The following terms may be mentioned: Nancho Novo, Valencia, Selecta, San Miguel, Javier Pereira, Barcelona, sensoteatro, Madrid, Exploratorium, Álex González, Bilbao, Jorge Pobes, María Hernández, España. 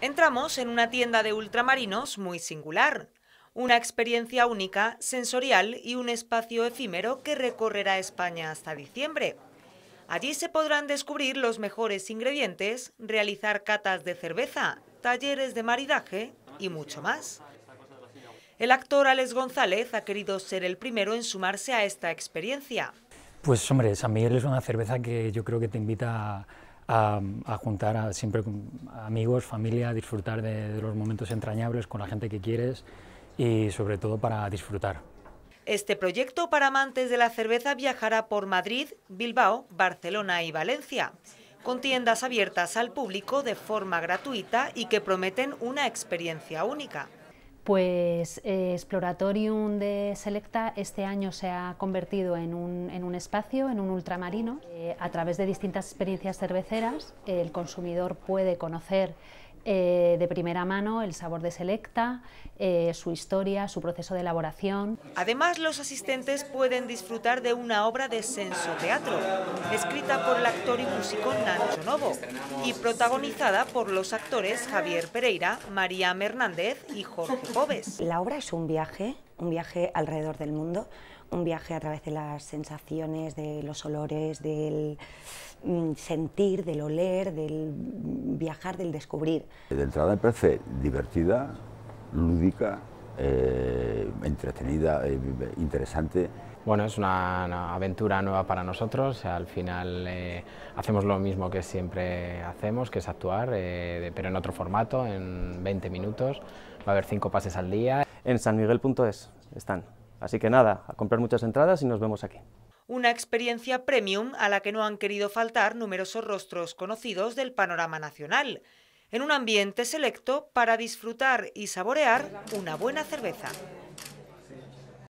Entramos en una tienda de ultramarinos muy singular, una experiencia única, sensorial y un espacio efímero que recorrerá España hasta diciembre. Allí se podrán descubrir los mejores ingredientes, realizar catas de cerveza, talleres de maridaje y mucho más. El actor Álex González ha querido ser el primero en sumarse a esta experiencia. Pues hombre, San Miguel es una cerveza que yo creo que te invita a juntar siempre amigos, familia, a disfrutar de los momentos entrañables con la gente que quieres y sobre todo para disfrutar. Este proyecto para amantes de la cerveza viajará por Madrid, Bilbao, Barcelona y Valencia, con tiendas abiertas al público de forma gratuita y que prometen una experiencia única. Pues Exploratorium de Selecta este año se ha convertido en un espacio, en un ultramarino. A través de distintas experiencias cerveceras, el consumidor puede conocer de primera mano el sabor de Selecta, su historia, su proceso de elaboración. Además, los asistentes pueden disfrutar de una obra de sensoteatro, escrita por el actor y músico Nancho Novo y protagonizada por los actores Javier Pereira, María Hernández y Jorge Pobes. La obra es un viaje alrededor del mundo, un viaje a través de las sensaciones, de los olores, del sentir, del oler, del viajar, del descubrir. De entrada me parece divertida, lúdica, entretenida, interesante. Bueno, es una aventura nueva para nosotros. Al final hacemos lo mismo que siempre hacemos, que es actuar, pero en otro formato, en 20 minutos. Va a haber 5 pases al día. En sanmiguel.es están. Así que nada, a comprar muchas entradas y nos vemos aquí. Una experiencia premium a la que no han querido faltar numerosos rostros conocidos del panorama nacional, en un ambiente selecto para disfrutar y saborear una buena cerveza.